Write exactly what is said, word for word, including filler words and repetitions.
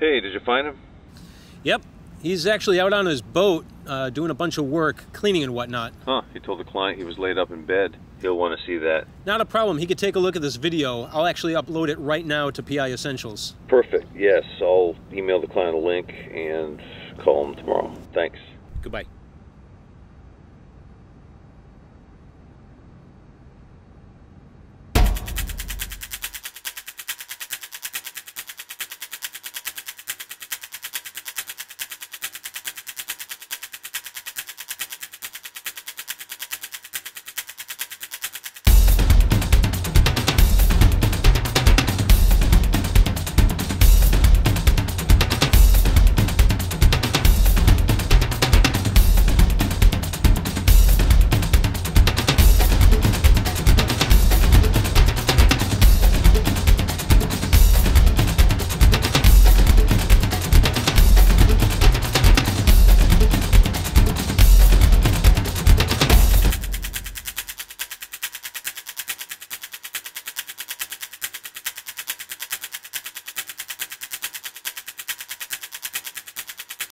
Hey, did you find him? Yep. He's actually out on his boat uh, doing a bunch of work, cleaning and whatnot. Huh. He told the client he was laid up in bed. He'll want to see that. Not a problem. He could take a look at this video. I'll actually upload it right now to P I Essentials. Perfect. Yes. I'll email the client a link and call him tomorrow. Thanks. Goodbye.